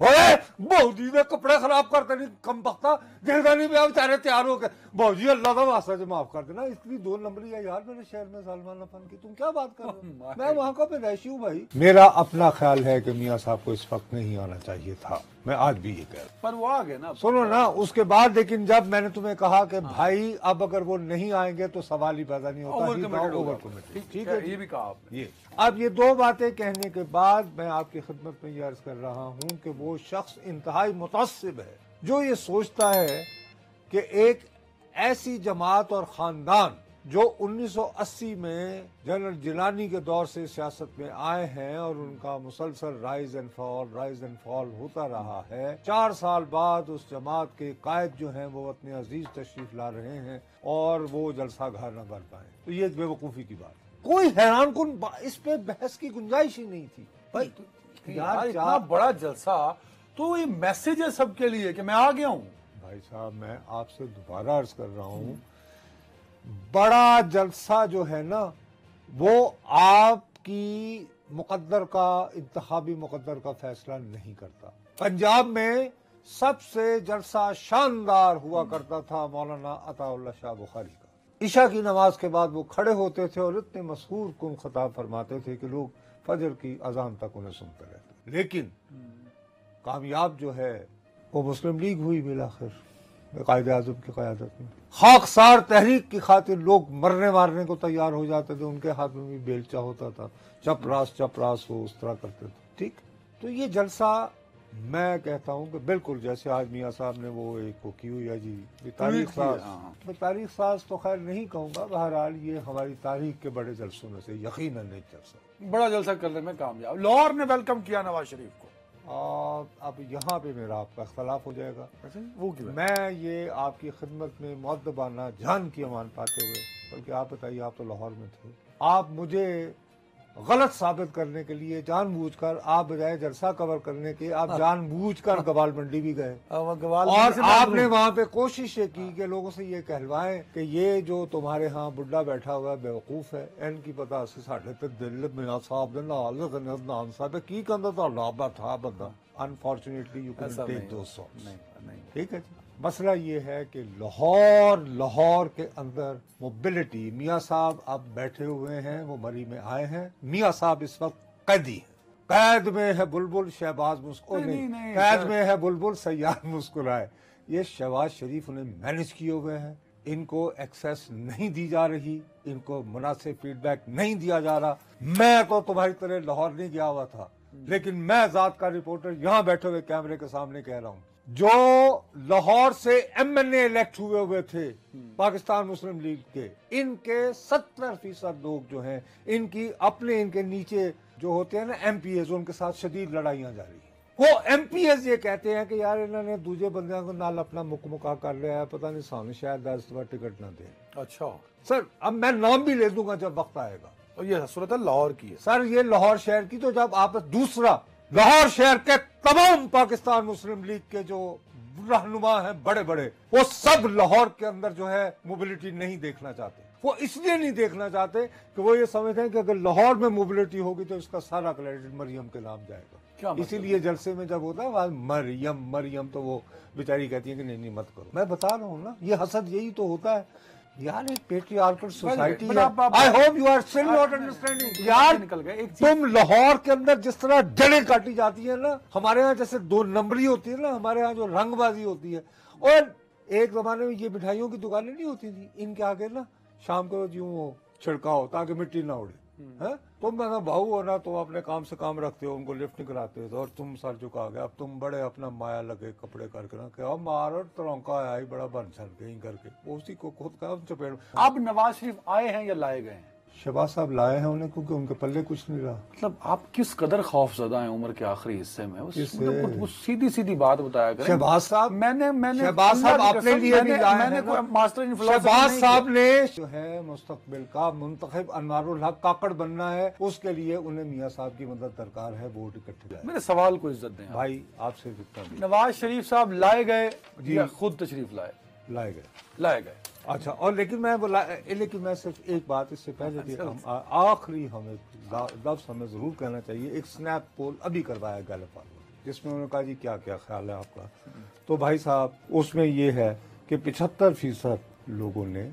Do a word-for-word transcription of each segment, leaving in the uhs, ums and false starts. ओए बहूजी ने कपड़े खराब करते नहीं कम पकता देखा नहीं मैं बेचारे तैयार हो गए बहूजी अल्लाह का वास्ता जो माफ कर देना इतनी दो नंबरी है यार मेरे शहर में सलमान अफन की तुम क्या बात कर रहे हो मैं वहाँ का पैदाइशी हूँ भाई। मेरा अपना ख्याल है कि मियाँ साहब को इस वक्त नहीं आना चाहिए था, मैं आज भी ये कह रहा हूँ, पर वो आ गए ना। सुनो ना उसके बाद लेकिन जब मैंने तुम्हें कहा कि भाई अब अगर वो नहीं आएंगे तो सवाल ही पैदा नहीं होता, ठीक है ये भी कहा आपने। ये अब ये दो बातें कहने के बाद मैं आपकी खिदमत में ये अर्ज कर रहा हूँ कि वो शख्स इंतहाई मुतासिब है जो ये सोचता है कि एक ऐसी जमात और खानदान जो उन्नीस सौ अस्सी में जनरल जिलानी के दौर से सियासत में आए हैं और उनका मुसलसल rise and fall rise and fall होता रहा है, चार साल बाद उस जमात के कायद जो हैं वो अपने अजीज तशरीफ ला रहे हैं और वो जलसा घर न बन पाए, तो ये बेवकूफ़ी की बात। कोई हैरान कुन इस पे बहस की गुंजाइश ही नहीं थी भाई। यार इतना बड़ा जलसा तो ये मैसेज है सबके लिए कि मैं आ गया हूँ। भाई साहब मैं आपसे दोबारा अर्ज कर रहा हूँ, बड़ा जलसा जो है ना वो आपकी मुकद्दर का इंतखाबी मुकद्दर का फैसला नहीं करता। पंजाब में सबसे जलसा शानदार हुआ करता था मौलाना अताउल्लाह शाह बुखारी का, ईशा की नमाज के बाद वो खड़े होते थे और इतने मशहूर कुन खिताब फरमाते थे कि लोग फजर की अजान तक उन्हें सुनते रहते। लेकिन कामयाब जो है वो मुस्लिम लीग हुई बिलाखिर कायदे आजम की क़यादत में, खाकसार तहरीक की खातिर लोग मरने मारने को तैयार हो जाते थे, उनके हाथ में भी बेलचा होता था, चपरास चपरास हो उस तरह करते थे। ठीक, तो ये जलसा मैं कहता हूँ कि बिल्कुल जैसे आज मियाँ साहब ने वो एक को की हुई जी तारीख साज, तारीख साज तो खैर नहीं कहूँगा, बहरहाल ये हमारी तारीख के बड़े जलसों में से यकीनन एक जलसा, बड़ा जलसा करने में कामयाब। लाहौर ने वेलकम किया नवाज शरीफ को। और अब यहाँ पे मेरा आपका इख्तलाफ हो जाएगा, वो क्यों? मैं ये आपकी खिदमत में मुअद्दबाना जान की अमान पाते हुए, बल्कि आप बताइए आप तो लाहौर में थे, आप मुझे गलत साबित करने के लिए जानबूझकर आप बजाय जलसा कवर करने के आप जानबूझकर गवाल मंडी भी गए और आपने वहाँ पे कोशिशें की कि लोगों से ये कहलवाएं कि ये जो तुम्हारे यहाँ बुड्ढा बैठा हुआ है बेवकूफ है, इनकी पता असि साढ़े ते दिल मियाँ साहब ने नाम साहब की कहता था लाभा था बंदा। अनफॉर्चुनेटली यू कैन टेक दो सौ, ठीक है। मसला ये है कि लाहौर लाहौर के अंदर मोबिलिटी, मियाँ साहब अब बैठे हुए हैं वो मरी में आए हैं, मियाँ साहब इस वक्त कैदी हैं, कैद में है बुलबुल शहबाज मुस्कुराए, नहीं, नहीं, कैद में है बुलबुल सयार मुस्कुराए। ये शहबाज शरीफ उन्हें मैनेज किए हुए हैं, इनको एक्सेस नहीं दी जा रही, इनको मुनासिब फीडबैक नहीं दिया जा रहा। मैं तो तुम्हारी तरह लाहौर नहीं गया हुआ था, लेकिन मैं जात का रिपोर्टर यहाँ बैठे हुए कैमरे के सामने कह रहा हूँ, जो लाहौर से एम एन ए इलेक्ट हुए हुए थे पाकिस्तान मुस्लिम लीग के, इनके सत्तर फीसद लोग जो हैं इनकी अपने इनके नीचे जो होते हैं ना एम पी एज, उनके साथ शदीद लड़ाइयाँ जा रही हैं। वो एम पी एज ये कहते हैं कि यार इन्होंने दूजे बंदों को नाल अपना मुक मुका कर लिया है, पता नहीं सामने शायद दस बार टिकट ना दे। अच्छा सर, अब मैं नाम भी ले दूंगा जब वक्त आएगा। और ये सूरत लाहौर की है सर, ये लाहौर शहर की। तो जब आप दूसरा लाहौर शहर के तमाम पाकिस्तान मुस्लिम लीग के जो रहनुमा हैं बड़े बड़े, वो सब लाहौर के अंदर जो है मोबिलिटी नहीं देखना चाहते। वो इसलिए नहीं देखना चाहते कि वो ये समझते हैं कि अगर लाहौर में मोबिलिटी होगी तो इसका सारा क्रेडिट मरियम के नाम जाएगा। इसीलिए जलसे में जब होता है वहां मरियम मरियम, तो वो बेचारी कहती है कि नहीं नहीं मत करो। मैं बता रहा हूँ ना, ये हसद यही तो होता है यार, एक पेट्रियार्कल सोसाइटी है। I hope you are still not understanding. यार निकल गए, तुम लाहौर के अंदर जिस तरह जड़ें काटी जाती है ना, हमारे यहाँ जैसे दो नंबरी होती है ना, हमारे यहाँ जो रंगबाजी होती है। और एक जमाने में ये मिठाइयों की दुकानें नहीं होती थी, इनके आगे ना शाम को यूं छिड़का हो ताकि मिट्टी ना उड़े। है तुम ना भाऊ हो ना, तुम अपने काम से काम रखते हो, उनको लिफ्ट नहीं कराते हो, और तुम सर झुका गए। अब तुम बड़े अपना माया लगे कपड़े करके ना क्या मार और तरौका आया ही बड़ा बन सर कहीं करके, वो उसी को खुद का चपेड़। अब नवाज शरीफ आए हैं या लाए गए हैं? शहबाज साहब लाए हैं उन्हें, क्योंकि उनके पल्ले कुछ नहीं रहा। मतलब आप किस कदर खौफजदा हैं उम्र के आखिरी हिस्से में, मतलब सीधी सीधी बात बताया करें। शहबाज साहब मैंने मैंने शहबाज साहब अपने लिए भी लाए हैं, मैंने मास्टर इन फिलोसफी शहबाज साहब ने जो है मुस्तकबिल का मुंतखब अनवारुल हक काकड़ बनना है, उसके लिए उन्हें मियाँ साहब की मदद दरकार है। वोट इकट्ठे मेरे सवाल को इज्जत दें भाई, आपसे नवाज शरीफ साहब लाए गए जी, खुद तशरीफ लाए लाए गए लाए गए अच्छा। और लेकिन मैं बोला, लेकिन मैं सिर्फ एक बात इससे पहले कि हम आखिरी हमें लफ्ज़ हमें जरूर कहना चाहिए, एक स्नैप पोल अभी करवाया गया जिसमें उन्होंने कहा जी क्या क्या ख्याल है आपका। तो भाई साहब उसमें ये है कि पचहत्तर फीसद लोगों ने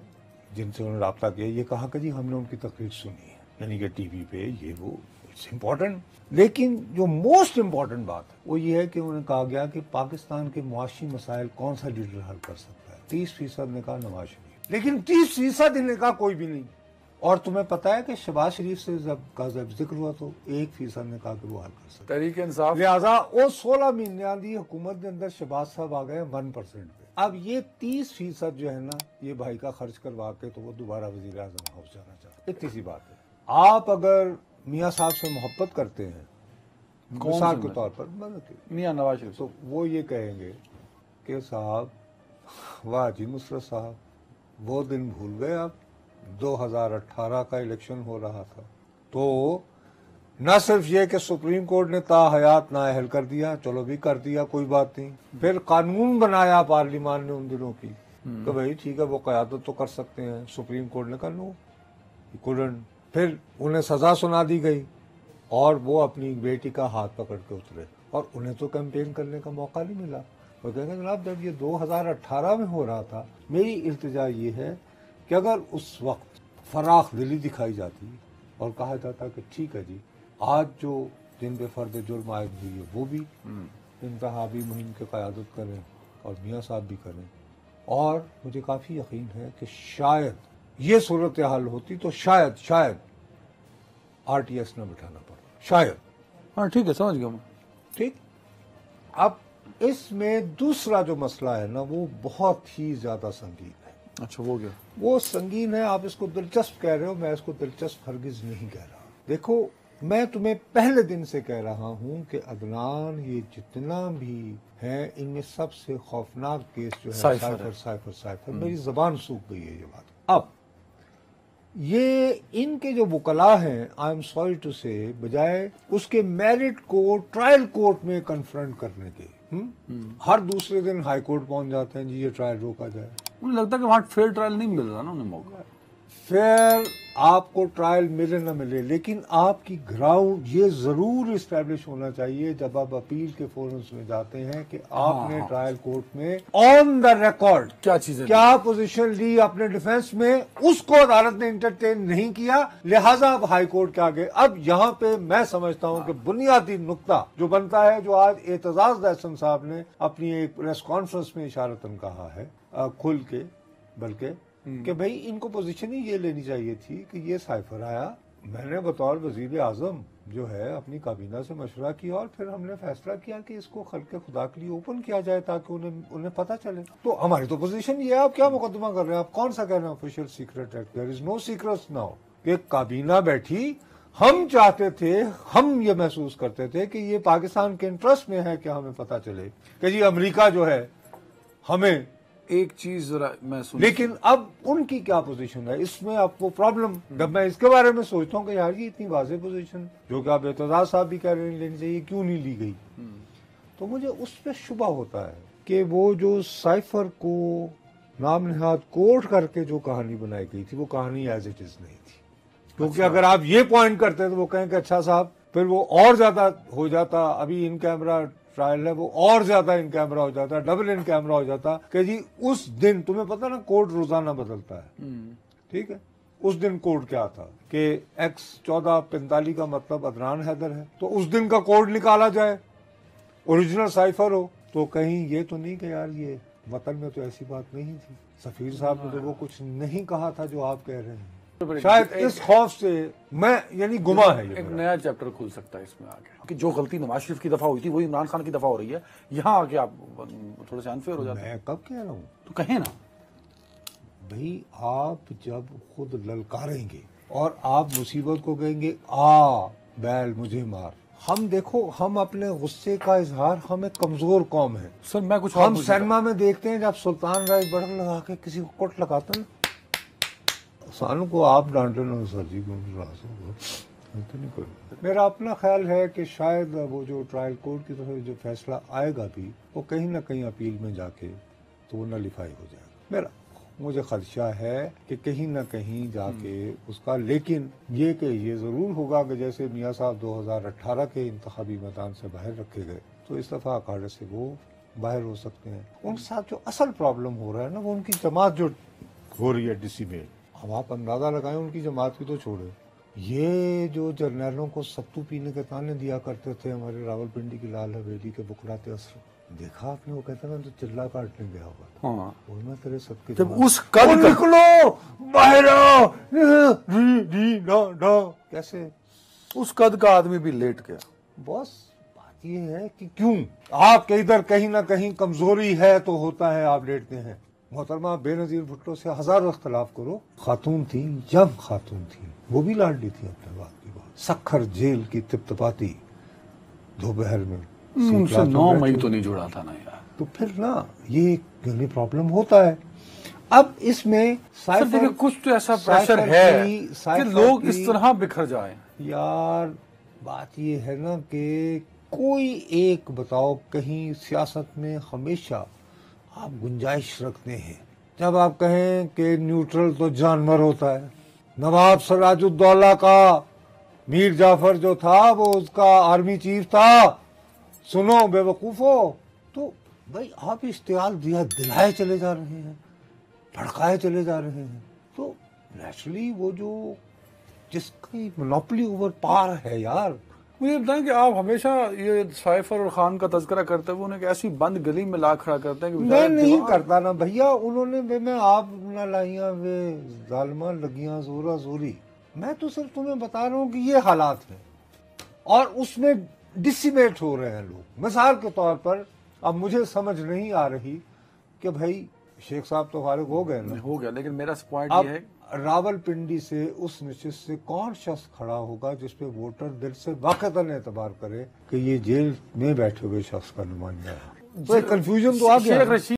जिनसे उन्होंने रब्ता किया ये कहा कि जी हमने उनकी तकरीर सुनी है, यानी कि टीवी पे ये वो इट्स इम्पॉर्टेंट। लेकिन जो मोस्ट इम्पॉर्टेंट बात है वो ये है कि उन्हें कहा गया कि पाकिस्तान के मुआशी मसाइल कौन सा लीडर हल कर सकता है। तीस फीसद ने कहा नवाज शरीफ, लेकिन तीस फीसद ने कहा कोई भी नहीं। और तुम्हें पता है कि शहबाज शरीफ से जब का जब जिक्र हुआ तो एक फीसद ने कहा कि वो हल कर सकता है तहरीक इंसाफ। लिहाजा वो सोलह महीने की हुकूमत के अंदर शहबाज साहब आ गए वन परसेंट पे। अब ये तीस फीसद जो है ना ये भाई का खर्च करवा के तो वो दोबारा वजीर आजम हाउस जाना चाहते। इतनी सी बात है। आप अगर मियाँ साहब से मोहब्बत करते हैं मिसाल के तौर पर मियाँ नवाज शरीफ, तो वो ये कहेंगे कि साहब वाह जी नुसरत साहब वो दिन भूल गए आप, दो हज़ार अठारह का इलेक्शन हो रहा था तो न सिर्फ ये कि सुप्रीम कोर्ट ने ताहयात नाअहल कर दिया, चलो भी कर दिया कोई बात नहीं, फिर कानून बनाया पार्लियामान ने उन दिनों की कि भाई ठीक है वो क़यादत तो कर सकते हैं, सुप्रीम कोर्ट ने कर लो कुडन, फिर उन्हें सज़ा सुना दी गई और वो अपनी बेटी का हाथ पकड़ के उतरे और उन्हें तो कैंपेन करने का मौका नहीं मिला। वो कहते जनाब जब ये दो हज़ार अठारह में हो रहा था, मेरी इल्तिजा ये है कि अगर उस वक्त फराख दिली दिखाई जाती और कहा जाता कि ठीक है जी आज जो जिन पे फर्द जुर्म आयद हुई है वो भी इंतहाबी मुहिम की क़यादत करें और मियाँ साहब भी करें, और मुझे काफ़ी यकीन है कि शायद ये सूरत हाल होती तो शायद शायद आरटीएस न बिठाना पड़ा शायद। हाँ ठीक है समझ गया मैं। ठीक, अब इसमें दूसरा जो मसला है ना वो बहुत ही ज्यादा संगीन है। अच्छा वो क्या? वो संगीन है, आप इसको दिलचस्प कह रहे हो, मैं इसको दिलचस्प हरगिज नहीं कह रहा। देखो मैं तुम्हें पहले दिन से कह रहा हूँ कि अदनान ये जितना भी है इनमें सबसे खौफनाक केस जो है साइफर साइफर साइफर मेरी जबान सूख गई है ये बात। अब ये इनके जो वकला हैं आई एम सॉरी टू से बजाय उसके मेरिट को ट्रायल कोर्ट में कन्फ्रंट करने के हुँ? हर दूसरे दिन हाई कोर्ट पहुंच जाते हैं जी ये ट्रायल रोका जाए। मुझे लगता है कि वहां फेयर ट्रायल नहीं मिल रहा ना उन्हें मौका। फेयर आपको ट्रायल मिले ना मिले लेकिन आपकी ग्राउंड ये जरूर इस्टेब्लिश होना चाहिए जब आप अपील के फोरम्स में जाते हैं कि आपने हाँ। ट्रायल कोर्ट में ऑन द रिकॉर्ड क्या चीजें क्या पोजीशन ली अपने डिफेंस में, उसको अदालत ने इंटरटेन नहीं किया, लिहाजा आप हाई कोर्ट के आगे। अब यहाँ पे मैं समझता हूँ हाँ। कि बुनियादी नुक्ता जो बनता है जो आज एतजाज दैसम साहब ने अपनी एक प्रेस कॉन्फ्रेंस में इशारतन कहा है आ, खुल के बल्कि कि भाई इनको पोजीशन ही ये लेनी चाहिए थी कि ये साइफर आया, मैंने बतौर वजीर आजम जो है अपनी काबीना से मशवरा किया और फिर हमने फैसला किया कि इसको खल्के खुदा के लिए ओपन किया जाए ताकि उन्हें उन्हें पता चले। तो हमारी तो पोजीशन ये है, आप क्या मुकदमा कर रहे हैं, आप कौन सा कह रहे हैं official secret act, there is no secrets now. एक काबीना बैठी, हम चाहते थे, हम ये महसूस करते थे कि ये पाकिस्तान के इंटरेस्ट में है कि हमें पता चले कि जी अमरीका जो है हमें एक चीज जरा मैं सोच, लेकिन अब उनकी क्या पोजीशन है इसमें आपको प्रॉब्लम। जब मैं इसके बारे में सोचता हूँ कि यार ये इतनी वाज़ेह पोजीशन जो कि आप एतजाज साहब भी कह रहे हैं लेनी चाहिए क्यों नहीं ली गई, तो मुझे उस पर शुबा होता है कि वो जो साइफर को नाम नहाद कोर्ट करके जो कहानी बनाई गई थी वो कहानी एज इट इज नहीं थी, क्योंकि अच्छा। अगर आप ये पॉइंट करते हैं तो वो कहें कि अच्छा साहब फिर वो और ज्यादा हो जाता, अभी इन कैमरा ट्रायल है वो और ज्यादा इन कैमरा हो जाता, डबल इन कैमरा हो जाता कि जी उस दिन तुम्हें पता ना कोर्ट रोजाना बदलता है। ठीक है, उस दिन कोर्ट क्या था कि एक्स चौदह पैंतालीस का मतलब अदनान हैदर है तो उस दिन का कोड निकाला जाए, ओरिजिनल साइफर हो। तो कहीं ये तो नहीं कि यार ये वतन में तो ऐसी बात नहीं थी, सफीर साहब ने तो वो कुछ नहीं कहा था जो आप कह रहे हैं। शायद इस खौफ से मैं यानी गुमा है, एक नया चैप्टर खुल सकता है इसमें आगे कि जो गलती नवाज शरीफ की दफा हुई थी वही इमरान खान की दफा हो रही है। यहाँ आके आप थोड़े से अनफेयर हो जाते हैं। मैं कब कह रहा हूँ, तो कहें ना भाई, आप जब खुद ललकारेंगे और आप मुसीबत को कहेंगे आ बैल मुझे मार, हम देखो हम अपने गुस्से का इजहार, हम एक कमजोर कौम है सर। मैं कुछ हम सिनेमा में देखते हैं जब सुल्तान राय बड़न लगा के किसी को कुट लगाता है, सानू को आप डांटे ना सर जी को। मेरा अपना ख्याल है कि शायद वो जो ट्रायल कोर्ट की तरफ तो जो फैसला आएगा भी वो कहीं ना कहीं अपील में जाके तो वो नलिफाई हो जाएगा। मेरा मुझे खदशा है कि कहीं ना कहीं जाके उसका, लेकिन ये कि ये ज़रूर होगा कि जैसे मियाँ साहब दो हज़ार अठारह के इंतखाबी मैदान से बाहर रखे गए तो इस दफ़ा अखाड़े से वो बाहर हो सकते हैं। उनके साथ जो असल प्रॉब्लम हो रहा है ना वो उनकी जमात जो हो रही है डीसी में, अब आप अंदाज़ा लगाएं उनकी जमात की तो छोड़े। ये जो जर्नैलों को सत्तू पीने के ताने दिया करते थे हमारे रावलपिंडी की लाल हवेली के बुकराते असर, देखा आपने वो कहता ना तो चिल्ला काटने गया होगा। हाँ। तेरे सबके जब उस कल निकलो बाहर आओ कैसे उस कद का आदमी भी लेट गया। बस बात ये है कि क्यों आपके इधर कहीं ना कहीं कमजोरी है तो होता है आप लेटते हैं। मोहतरमा बेनजीर भुट्टो से हजारों इख्तलाफ करो, खातून थी जब खातून थी वो भी लाडली थी अपने बात की बात। सक्खर जेल की तिपतिपाती दोपहर में उनसे नौ मई तो नहीं जुड़ा था ना यार, तो फिर ना ये प्रॉब्लम होता है। अब इसमें कुछ तो ऐसा प्रेशर है कि लोग इस तरह बिखर जाएं। यार बात ये है ना कि कोई एक बताओ, कहीं सियासत में हमेशा आप गुंजाइश रखते हैं। जब आप कहें कि न्यूट्रल तो जानवर होता है, नवाब सराजुद्दौला का मीर जाफर जो था वो उसका आर्मी चीफ था, सुनो बेवकूफो, तो भाई आप इश्तियाल दिया दिलाए चले जा रहे हैं, भड़काए चले जा रहे हैं, तो नेचुरली वो जो जिसकी मोनोपोली ओवर पार है। यार मुझे बताएं कि आप हमेशा ये साइफर और खान का तस्करा करते हुए उन्हें ऐसी बंद गली में ला खड़ा करते हैं कि मैं नहीं करता ना भैया। उन्होंने वे मैं आप ना लाइया वे जालमा लगियां जोरा जोरी, मैं तो सिर्फ तुम्हें बता रहा हूँ कि ये हालात हैं और उसमें डिसिमेट हो रहे हैं लोग। मिसाल के तौर पर अब मुझे समझ नहीं आ रही कि भाई शेख साहब तो फारिग हो गए ना, हो गया, लेकिन मेरा पॉइंट ये है रावलपिंडी से उस निश्चित से कौन शख्स खड़ा होगा जिसपे वोटर दिल से वाकईतन एतबार करे कि ये जेल में बैठे हुए शख्स का नुमाइंदा है। तो कंफ्यूजन तो आ गया।